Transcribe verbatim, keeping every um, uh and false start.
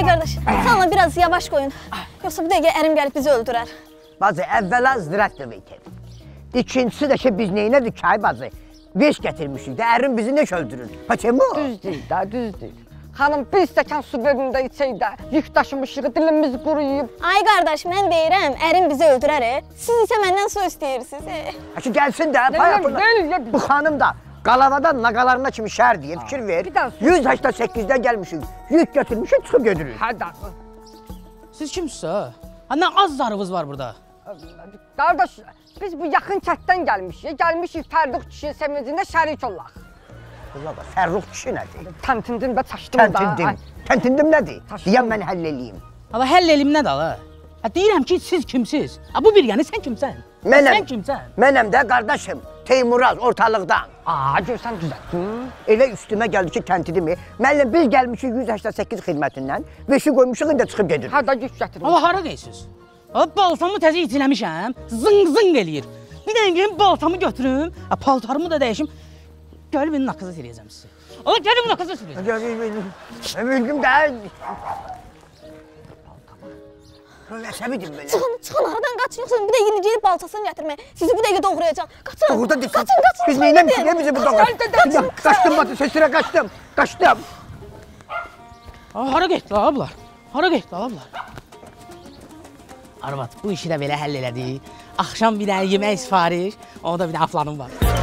Ay kardeş, sana biraz yavaş koyun. Yoksa bir de erim gelip bizi öldürər. Bazı, evvela ziraat demektir. İkincisi de ki, biz neyine dükkanı bazı? Beş getirmişik de erim bizi neş öldürür. Paçayım mı? Düz değil de, düz değil. Hanım, bir stəkan su verin də içək də, yük daşımışıq, dilimiz quruyub. Ay qardaş, mən deyirəm, ərim bizi öldürər, siz isə məndən su istəyirsiniz. Həki gəlsin də, payapırlar. Bu xanım da qalavadan naqalarına kimi şəhər deyə fikir ver. yüz səksən səkkizdən gəlmişik, yük götürmüşük, çıxıb gödürürük. Hədə. Siz kimsiniz? Nə az zarınız var burada? Qardaş, biz bu yaxın kətdən gəlmişik, gəlmişik Fərruh kişinin sevincində şərik olaq. Ulan Fərruh kişi nədir? Təntindim və çaşdım da. Təntindim. Təntindim nədir? Deyəm mən həll eləyim. Hala həll eləyim nədir hala? Deyirəm ki, siz kimsiz? Bu bir yəni sən kimsən? Mənəm. Sən kimsən? Mənəm də qardaşım. Teymuraz ortalıqdan. Aa, görsən düzəltdin. Elə üstümə gəldi ki, təntidimi. Mənlə biz gəlmişik yüz səksən səkkiz xidmətindən. Beşi qoymuşuq, indi çıxıb gedirik. Hada yük gətirin. Hala hara deyirsiniz? Baltamı təzə itiləmişəm. Zın-zın eləyir. Bir dənə baltamı götürüm, paltarımı da dəyişim. Gel benim nakıza süreceğim sizi. Ola gel benim nakıza süreceğim. Gel benim. Ben mümkün değil. Ləsəbidir böyle. Çıxın, çıxın aradan kaçın. Yoksa bir de yeni gelip baltasını getirmeyin. Sizi bu dəqiqə doğrayacağım. Kaçın. Kaçın, kaçın. Biz neyle mi? Ne bizi burada kaçın? Kaçtım batı. Sesine kaçtım. Kaçtım. Hara geçti ablar. Hara geçti ablar. Arvat bu işi de böyle həll elədi. Akşam bir de yemək sifariş. Onda bir de aflanım var.